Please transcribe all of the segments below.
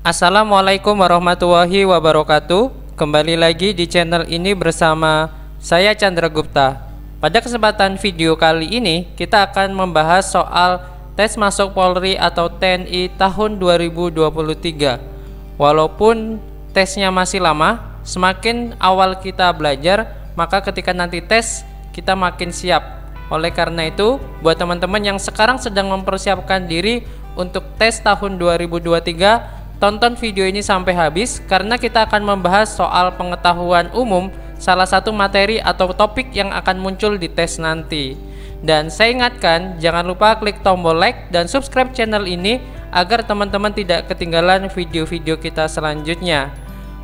Assalamualaikum warahmatullahi wabarakatuh. Kembali lagi di channel ini bersama saya Chandra Gupta. Pada kesempatan video kali ini kita akan membahas soal tes masuk Polri atau TNI tahun 2023. Walaupun tesnya masih lama, semakin awal kita belajar, maka ketika nanti tes kita makin siap. Oleh karena itu, buat teman-teman yang sekarang sedang mempersiapkan diri untuk tes tahun 2023, tonton video ini sampai habis karena kita akan membahas soal pengetahuan umum, salah satu materi atau topik yang akan muncul di tes nanti. Dan saya ingatkan, jangan lupa klik tombol like dan subscribe channel ini agar teman-teman tidak ketinggalan video-video kita selanjutnya.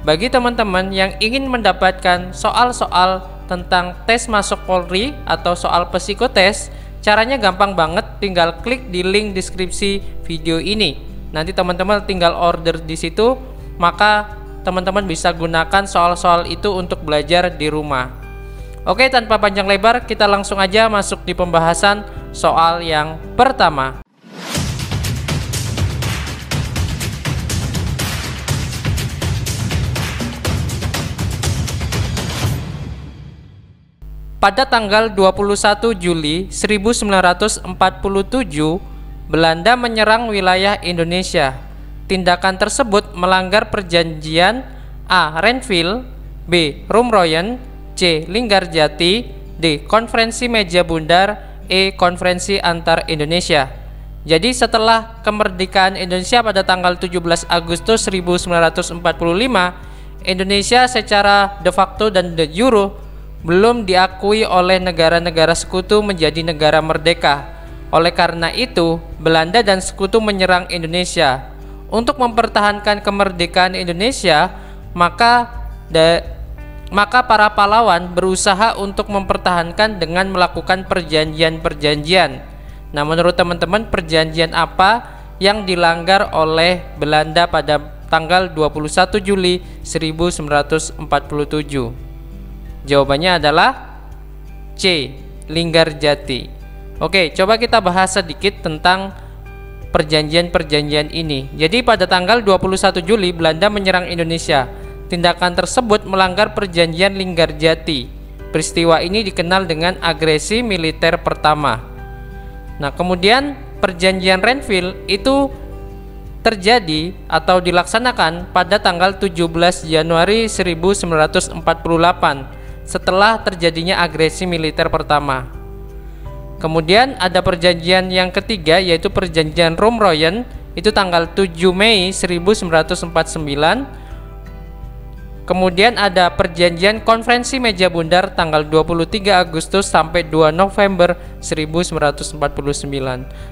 Bagi teman-teman yang ingin mendapatkan soal-soal tentang tes masuk Polri atau soal psikotes, caranya gampang banget, tinggal klik di link deskripsi video ini. Nanti teman-teman tinggal order di situ, maka teman-teman bisa gunakan soal-soal itu untuk belajar di rumah. Oke, tanpa panjang lebar kita langsung aja masuk di pembahasan soal yang pertama. Pada tanggal 21 Juli 1947 Belanda menyerang wilayah Indonesia. Tindakan tersebut melanggar perjanjian A. Renville, B. Roem Royen, C. Linggarjati, D. Konferensi Meja Bundar, E. Konferensi Antar Indonesia. Jadi setelah kemerdekaan Indonesia pada tanggal 17 Agustus 1945, Indonesia secara de facto dan de jure belum diakui oleh negara-negara sekutu menjadi negara merdeka. Oleh karena itu, Belanda dan sekutu menyerang Indonesia. Untuk mempertahankan kemerdekaan Indonesia, maka para pahlawan berusaha untuk mempertahankan dengan melakukan perjanjian-perjanjian. Nah, menurut teman-teman, perjanjian apa yang dilanggar oleh Belanda pada tanggal 21 Juli 1947? Jawabannya adalah C. Linggarjati. Oke, coba kita bahas sedikit tentang perjanjian-perjanjian ini. Jadi pada tanggal 21 Juli Belanda menyerang Indonesia. Tindakan tersebut melanggar perjanjian Linggarjati. Peristiwa ini dikenal dengan agresi militer pertama. Nah, kemudian perjanjian Renville itu terjadi atau dilaksanakan pada tanggal 17 Januari 1948 setelah terjadinya agresi militer pertama. Kemudian ada perjanjian yang ketiga, yaitu perjanjian Roem Royen, itu tanggal 7 Mei 1949. Kemudian ada perjanjian Konferensi Meja Bundar tanggal 23 Agustus sampai 2 November 1949.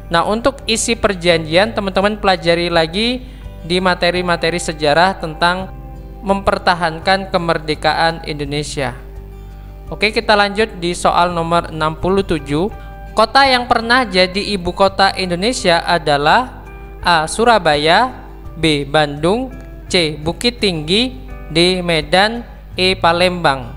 Nah, untuk isi perjanjian teman-teman pelajari lagi di materi-materi sejarah tentang mempertahankan kemerdekaan Indonesia. Oke, kita lanjut di soal nomor 67. Kota yang pernah jadi ibu kota Indonesia adalah A. Surabaya, B. Bandung, C. Bukit Tinggi, D. Medan, E. Palembang.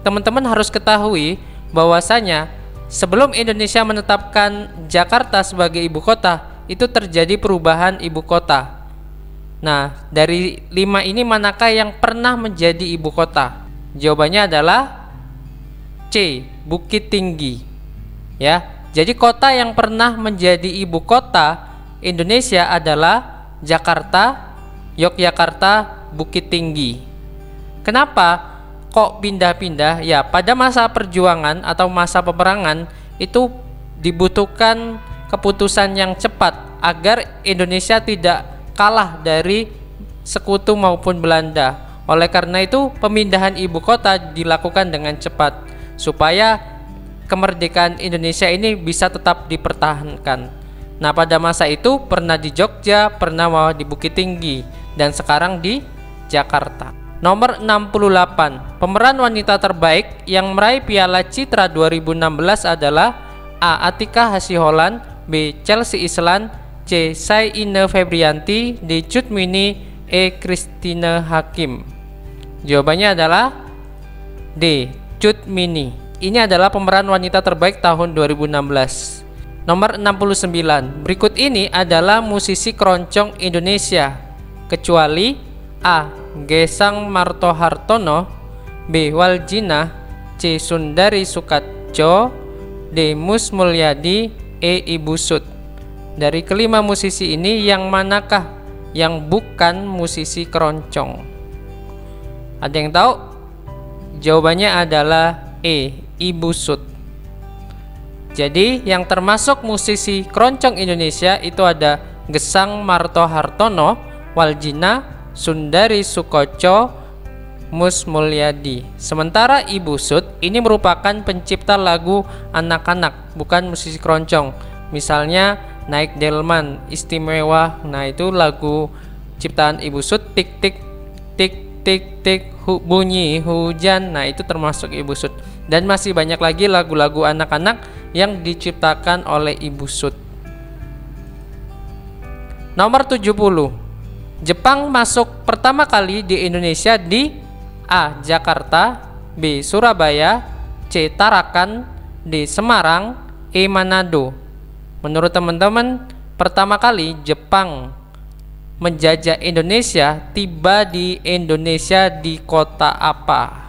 Teman-teman harus ketahui bahwasanya sebelum Indonesia menetapkan Jakarta sebagai ibu kota, itu terjadi perubahan ibu kota. Nah, dari 5 ini manakah yang pernah menjadi ibu kota? Jawabannya adalah C. Bukit Tinggi. Ya. Jadi kota yang pernah menjadi ibu kota Indonesia adalah Jakarta, Yogyakarta, Bukit Tinggi. Kenapa kok pindah-pindah? Ya, pada masa perjuangan atau masa peperangan itu dibutuhkan keputusan yang cepat agar Indonesia tidak kalah dari sekutu maupun Belanda. Oleh karena itu, pemindahan ibu kota dilakukan dengan cepat supaya kemerdekaan Indonesia ini bisa tetap dipertahankan. Nah, pada masa itu pernah di Jogja, pernah di Bukit Tinggi, dan sekarang di Jakarta. Nomor 68. Pemeran wanita terbaik yang meraih Piala Citra 2016 adalah A. Atika Hasiholan, B. Chelsea Islan, C. Saine Febrianti, D. Cut Mini, E. Christine Hakim. Jawabannya adalah D. Cut Mini. Ini adalah pemeran wanita terbaik tahun 2016. Nomor 69. Berikut ini adalah musisi keroncong Indonesia. kecuali A. Gesang Martohartono, B. Waljinah, C. Sundari Soekotjo, D. Mus Mulyadi, E. Ibu Sud. Dari kelima musisi ini, yang manakah yang bukan musisi keroncong? Ada yang tahu? Jawabannya adalah E. Ibu Sud. Jadi yang termasuk musisi keroncong Indonesia itu ada Gesang Martohartono, Waljinah, Sundari Soekotjo, Mus Mulyadi. Sementara Ibu Sud ini merupakan pencipta lagu anak-anak, bukan musisi keroncong. Misalnya Naik Delman, Istimewa. Nah, itu lagu ciptaan Ibu Sud. Tik tik tik tik tik, bunyi hujan. Nah, itu termasuk Ibu Sud. Dan masih banyak lagi lagu-lagu anak-anak yang diciptakan oleh Ibu Sud. Nomor 70. Jepang masuk pertama kali di Indonesia di A. Jakarta, B. Surabaya, C. Tarakan, D. Semarang, E. Manado. Menurut teman-teman, pertama kali Jepang menjajah Indonesia, tiba di Indonesia di kota apa?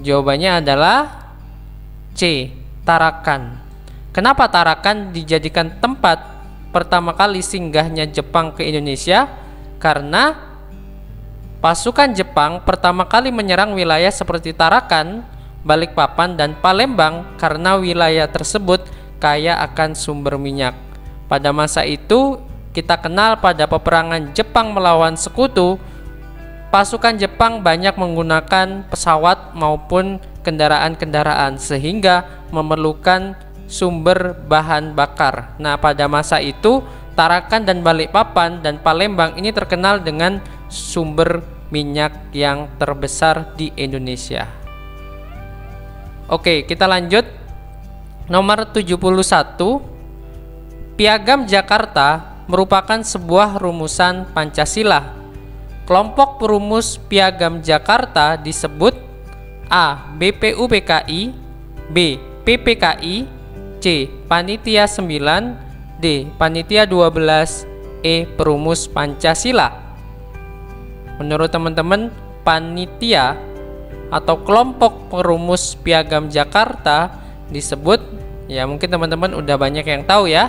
Jawabannya adalah C. Tarakan. Kenapa Tarakan dijadikan tempat pertama kali singgahnya Jepang ke Indonesia? Karena pasukan Jepang pertama kali menyerang wilayah seperti Tarakan, Balikpapan, dan Palembang karena wilayah tersebut kaya akan sumber minyak. Pada masa itu kita kenal pada peperangan Jepang melawan Sekutu, pasukan Jepang banyak menggunakan pesawat maupun kendaraan-kendaraan sehingga memerlukan sumber bahan bakar. Nah, pada masa itu Tarakan dan Balikpapan dan Palembang ini terkenal dengan sumber minyak yang terbesar di Indonesia. Oke, kita lanjut. Nomor 71. Piagam Jakarta merupakan sebuah rumusan Pancasila. Kelompok perumus Piagam Jakarta disebut A. BPUPKI, B. PPKI, C. Panitia 9, D. Panitia 12, E. Perumus Pancasila. Menurut teman-teman, panitia atau kelompok perumus Piagam Jakarta disebut, ya mungkin teman-teman udah banyak yang tahu ya.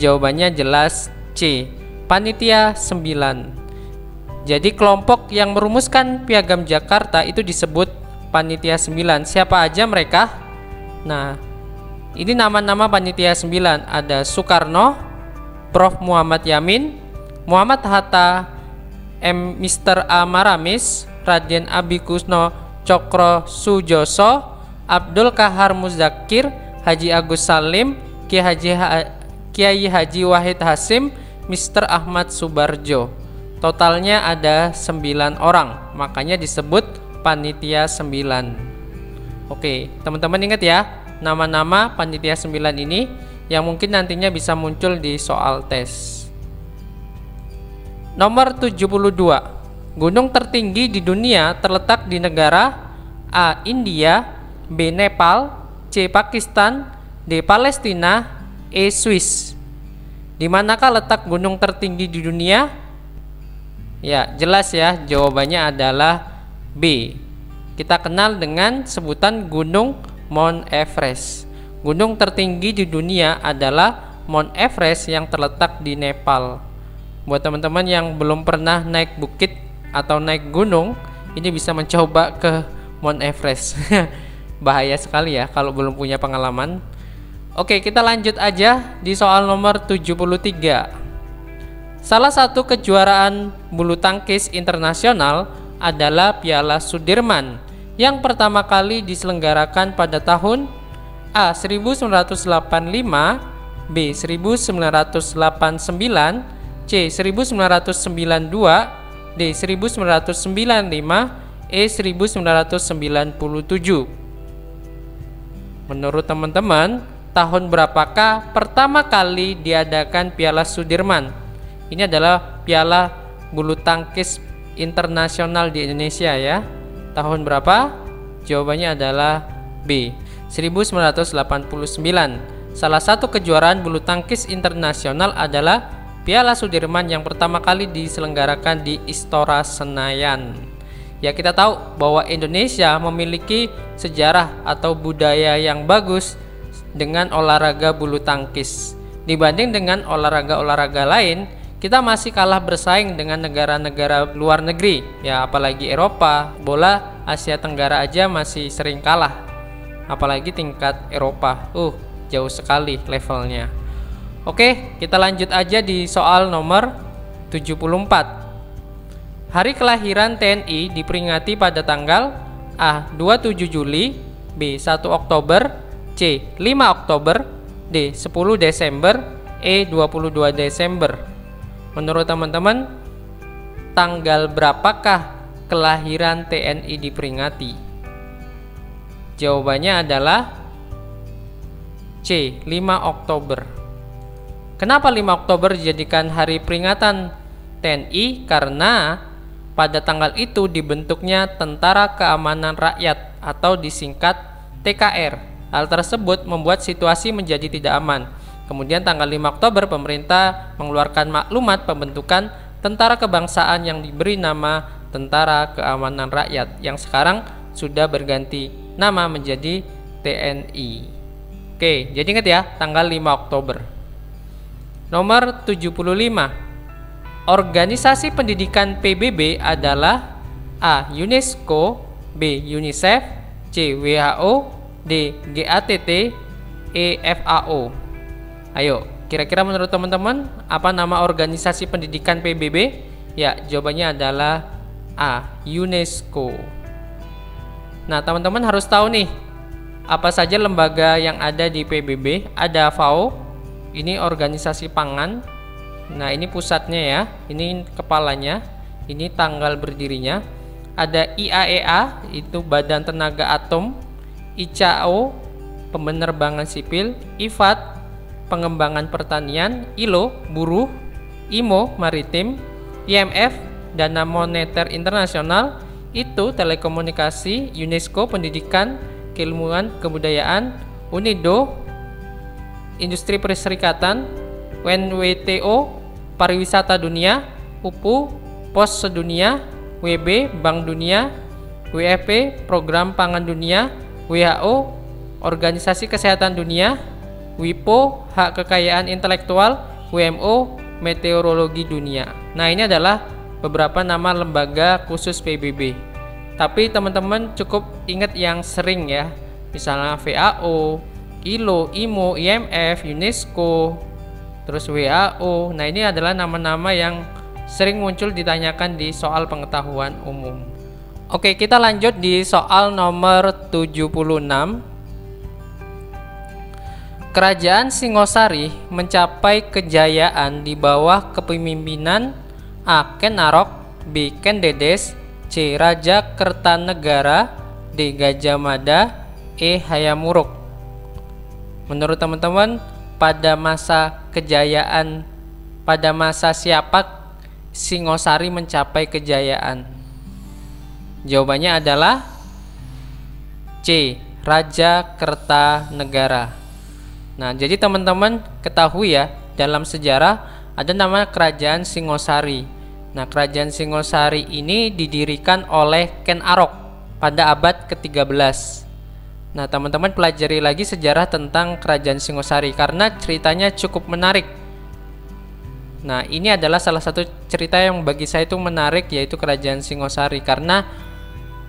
Jawabannya jelas C. Panitia 9. Jadi kelompok yang merumuskan Piagam Jakarta itu disebut Panitia 9. Siapa aja mereka? Nah, ini nama-nama Panitia 9. Ada Soekarno, Prof. Muhammad Yamin, Muhammad Hatta, Mr. A. Maramis, Raden Abikusno Cokro Sujoso, Abdul Kahar Muzakir, Haji Agus Salim, Kiai Haji Wahid Hasim, Mr. Ahmad Subarjo. Totalnya ada 9 orang, makanya disebut Panitia 9. Oke, teman-teman ingat ya nama-nama Panitia 9 ini yang mungkin nantinya bisa muncul di soal tes. Nomor 72. Gunung tertinggi di dunia terletak di negara A. India, B. Nepal, C. Pakistan, D. Palestina, E. Swiss. Di manakah letak gunung tertinggi di dunia? Ya, jelas ya, jawabannya adalah B. Kita kenal dengan sebutan gunung Mount Everest. Gunung tertinggi di dunia adalah Mount Everest yang terletak di Nepal. Buat teman-teman yang belum pernah naik bukit atau naik gunung, ini bisa mencoba ke Mount Everest. Bahaya sekali ya kalau belum punya pengalaman. Oke, kita lanjut aja di soal nomor 73. Salah satu kejuaraan bulu tangkis internasional adalah Piala Sudirman yang pertama kali diselenggarakan pada tahun A. 1985, B. 1989, C. 1992, D. 1995, E. 1997. Menurut teman-teman, tahun berapakah pertama kali diadakan Piala Sudirman? Ini adalah Piala Bulu Tangkis Internasional di Indonesia ya. Tahun berapa? Jawabannya adalah B. 1989. Salah satu kejuaraan bulu tangkis internasional adalah Piala Sudirman yang pertama kali diselenggarakan di Istora Senayan. Ya, kita tahu bahwa Indonesia memiliki sejarah atau budaya yang bagus dengan olahraga bulu tangkis. Dibanding dengan olahraga-olahraga lain, kita masih kalah bersaing dengan negara-negara luar negeri, ya apalagi Eropa. Bola Asia Tenggara aja masih sering kalah, apalagi tingkat Eropa. Jauh sekali levelnya. Oke, kita lanjut aja di soal nomor 74. Hari kelahiran TNI diperingati pada tanggal A. 27 Juli, B. 1 Oktober, C. 5 Oktober, D. 10 Desember, E. 22 Desember. Menurut teman-teman, tanggal berapakah kelahiran TNI diperingati? Jawabannya adalah C. 5 Oktober. Kenapa 5 Oktober dijadikan hari peringatan TNI? Karena pada tanggal itu dibentuknya Tentara Keamanan Rakyat atau disingkat TKR. Hal tersebut membuat situasi menjadi tidak aman. Kemudian tanggal 5 Oktober pemerintah mengeluarkan maklumat pembentukan Tentara Kebangsaan yang diberi nama Tentara Keamanan Rakyat yang sekarang sudah berganti nama menjadi TNI. Oke, jadi ingat ya, tanggal 5 Oktober. Nomor 75. Organisasi pendidikan PBB adalah A. UNESCO, B. UNICEF, C. WHO, D. GATT, E. FAO. Ayo, kira-kira menurut teman-teman apa nama organisasi pendidikan PBB? Ya, jawabannya adalah A. UNESCO. Nah, teman-teman harus tahu nih apa saja lembaga yang ada di PBB. Ada FAO, ini organisasi pangan. Nah, ini pusatnya ya, ini kepalanya, ini tanggal berdirinya. Ada IAEA, itu Badan Tenaga Atom, ICAO, Penerbangan Sipil, IFAD, Pengembangan Pertanian, ILO, Buruh, IMO, Maritim, IMF, Dana Moneter Internasional, itu Telekomunikasi, UNESCO, Pendidikan, Keilmuan, Kebudayaan, UNIDO, Industri Perserikatan, WTO, Pariwisata Dunia, UPU, Pos Sedunia, WB, Bank Dunia, WFP, Program Pangan Dunia, WHO, Organisasi Kesehatan Dunia, WIPO, Hak Kekayaan Intelektual, WMO, Meteorologi Dunia. Nah, ini adalah beberapa nama lembaga khusus PBB. Tapi teman-teman cukup ingat yang sering ya, misalnya FAO, ILO, IMO, IMF, UNESCO, terus WHO. Nah, ini adalah nama-nama yang sering muncul ditanyakan di soal pengetahuan umum. Oke, kita lanjut di soal nomor 76. Kerajaan Singosari mencapai kejayaan di bawah kepemimpinan A. Ken Arok, B. Ken Dedes, C. Raja Kertanegara, D. Gajah Mada, E. Hayamuruk. Menurut teman-teman, pada masa siapa Singosari mencapai kejayaan? Jawabannya adalah C. Raja Kertanegara. Nah, jadi teman-teman ketahui ya, dalam sejarah ada nama Kerajaan Singosari. Nah, Kerajaan Singosari ini didirikan oleh Ken Arok pada abad ke-13. Nah, teman-teman pelajari lagi sejarah tentang Kerajaan Singosari karena ceritanya cukup menarik. Nah, ini adalah salah satu cerita yang bagi saya itu menarik, yaitu Kerajaan Singosari, karena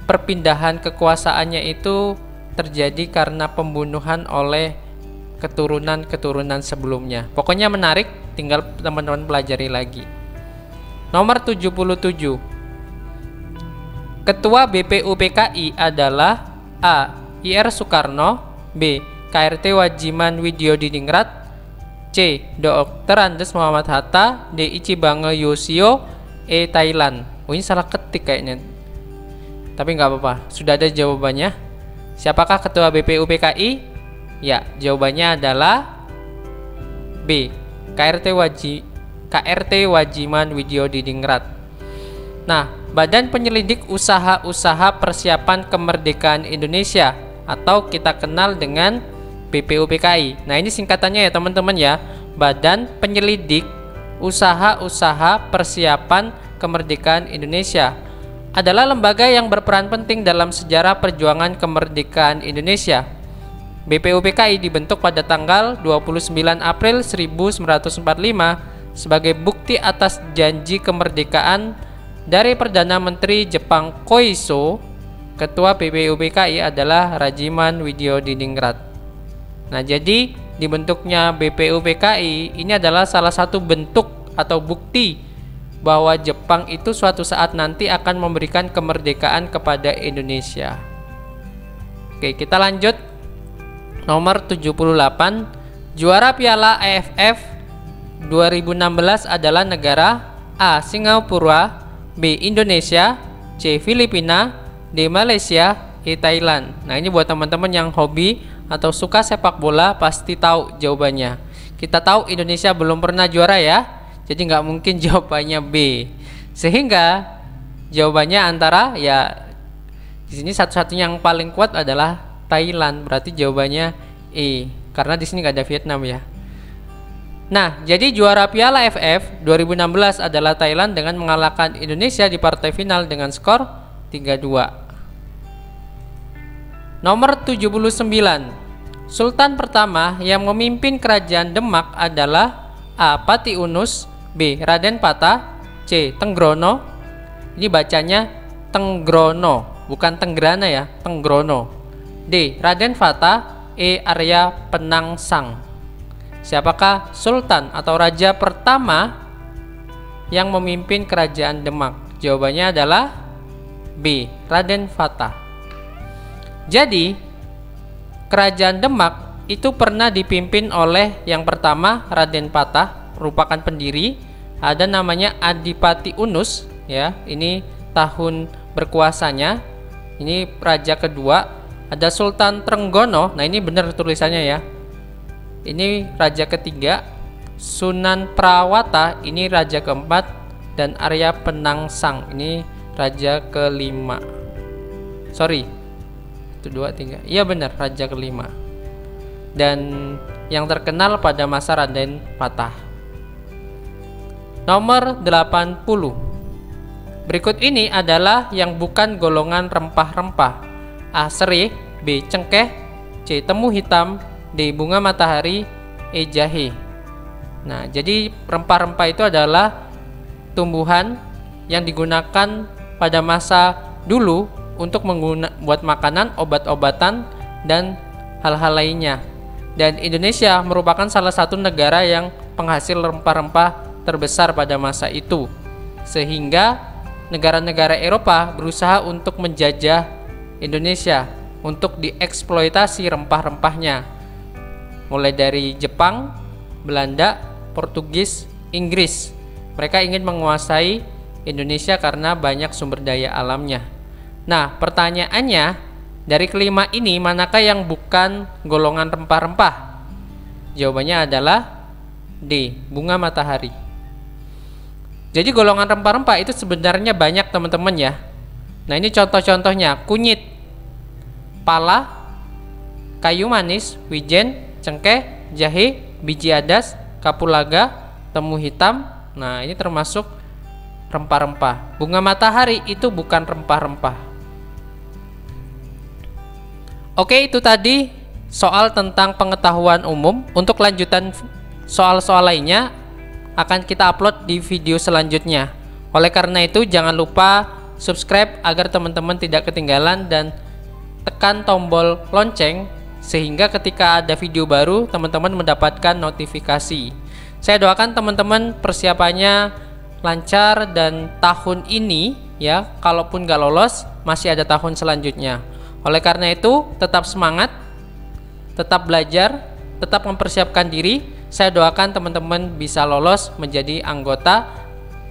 perpindahan kekuasaannya itu terjadi karena pembunuhan oleh keturunan-keturunan sebelumnya. Pokoknya menarik, tinggal teman-teman pelajari lagi. Nomor 77. Ketua BPUPKI adalah A. Ir Soekarno, B. KRT Wajiman Widyodiningrat, C. Dr. Andes Muhammad Hatta, D. Ichibange Yoshio, E. Thailand. Ini salah ketik kayaknya, tapi nggak apa-apa, sudah ada jawabannya. Siapakah ketua BPUPKI? Ya, jawabannya adalah B. KRT Wajiman Widyodiningrat. Nah, Badan Penyelidik Usaha-Usaha Persiapan Kemerdekaan Indonesia atau kita kenal dengan BPUPKI. Nah, ini singkatannya ya teman-teman ya, Badan Penyelidik Usaha-usaha Persiapan Kemerdekaan Indonesia adalah lembaga yang berperan penting dalam sejarah perjuangan kemerdekaan Indonesia. BPUPKI dibentuk pada tanggal 29 April 1945 sebagai bukti atas janji kemerdekaan dari Perdana Menteri Jepang Koiso. Ketua BPUPKI adalah Rajiman Widyodiningrat. Nah, jadi dibentuknya BPUPKI ini adalah salah satu bentuk atau bukti bahwa Jepang itu suatu saat nanti akan memberikan kemerdekaan kepada Indonesia. Oke, kita lanjut. Nomor 78, juara Piala AFF 2016 adalah negara A. Singapura, B. Indonesia, C. Filipina, D. Malaysia, E. Thailand. Nah, ini buat teman-teman yang hobi atau suka sepak bola pasti tahu jawabannya. Kita tahu Indonesia belum pernah juara ya, jadi nggak mungkin jawabannya B. Sehingga jawabannya antara ya di sini satu-satunya yang paling kuat adalah Thailand, berarti jawabannya E karena di sini nggak ada Vietnam ya. Nah, jadi juara Piala AFF 2016 adalah Thailand dengan mengalahkan Indonesia di partai final dengan skor 3-2. Nomor 79, Sultan pertama yang memimpin kerajaan Demak adalah A. Pati Unus, B. Raden Pata, C. Tenggrono. Ini bacanya Tenggrono, bukan Tenggrana ya, Tenggrono. D. Raden Fata, E. Arya Penangsang. Siapakah Sultan atau Raja pertama yang memimpin kerajaan Demak? Jawabannya adalah B. Raden Fata. Jadi, kerajaan Demak itu pernah dipimpin oleh yang pertama Raden Patah, merupakan pendiri, ada namanya Adipati Unus ya. Ini tahun berkuasanya. Ini raja kedua, ada Sultan Trenggono. Nah, ini benar tulisannya ya. Ini raja ketiga, Sunan Prawata, ini raja keempat, dan Arya Penangsang ini raja kelima. Sorry, 2, 3. Iya benar, raja kelima. Dan yang terkenal pada masa Raden Patah. Nomor 80. Berikut ini adalah yang bukan golongan rempah-rempah. A. Sereh, B. Cengkeh, C. Temu hitam, D. Bunga matahari, E. Jahe. Nah, jadi rempah-rempah itu adalah tumbuhan yang digunakan pada masa dulu untuk buat makanan, obat-obatan, dan hal-hal lainnya. Dan Indonesia merupakan salah satu negara yang penghasil rempah-rempah terbesar pada masa itu. Sehingga negara-negara Eropa berusaha untuk menjajah Indonesia untuk dieksploitasi rempah-rempahnya. Mulai dari Jepang, Belanda, Portugis, Inggris. Mereka ingin menguasai Indonesia karena banyak sumber daya alamnya. Nah, pertanyaannya, dari kelima ini manakah yang bukan golongan rempah-rempah? Jawabannya adalah D. Bunga matahari. Jadi golongan rempah-rempah itu sebenarnya banyak teman-teman ya. Nah, ini contoh-contohnya: kunyit, pala, kayu manis, wijen, cengkeh, jahe, biji adas, kapulaga, temu hitam. Nah, ini termasuk rempah-rempah. Bunga matahari itu bukan rempah-rempah. Oke, itu tadi soal tentang pengetahuan umum. Untuk lanjutan soal-soal lainnya akan kita upload di video selanjutnya. Oleh karena itu, jangan lupa subscribe agar teman-teman tidak ketinggalan dan tekan tombol lonceng sehingga ketika ada video baru, teman-teman mendapatkan notifikasi. Saya doakan teman-teman persiapannya lancar dan tahun ini ya, kalaupun gak lolos, masih ada tahun selanjutnya. Oleh karena itu, tetap semangat, tetap belajar, tetap mempersiapkan diri. Saya doakan teman-teman bisa lolos menjadi anggota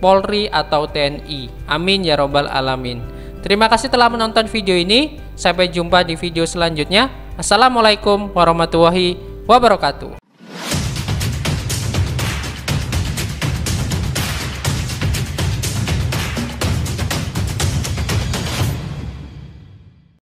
Polri atau TNI. Amin ya robbal alamin. Terima kasih telah menonton video ini. Sampai jumpa di video selanjutnya. Assalamualaikum warahmatullahi wabarakatuh.